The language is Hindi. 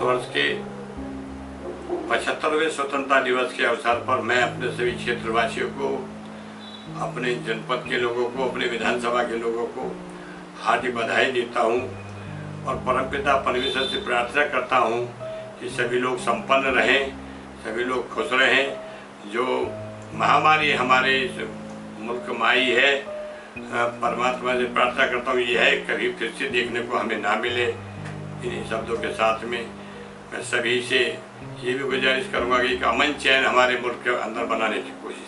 भारतवर्ष के 75वें स्वतंत्रता दिवस के अवसर पर मैं अपने सभी क्षेत्रवासियों को, अपने जनपद के लोगों को, अपने विधानसभा के लोगों को हार्दिक बधाई देता हूं और परमपिता परमेश्वर से प्रार्थना करता हूं कि सभी लोग संपन्न रहें, सभी लोग खुश रहें। जो महामारी हमारे मुल्क में आई है, परमात्मा से प्रार्थना करता हूँ यह है कभी फिर से देखने को हमें ना मिले। इन्हीं शब्दों के साथ में मैं सभी से ये भी गुजारिश करूँगा कि एक अमन चैन हमारे मुल्क के अंदर बनाने की कोशिश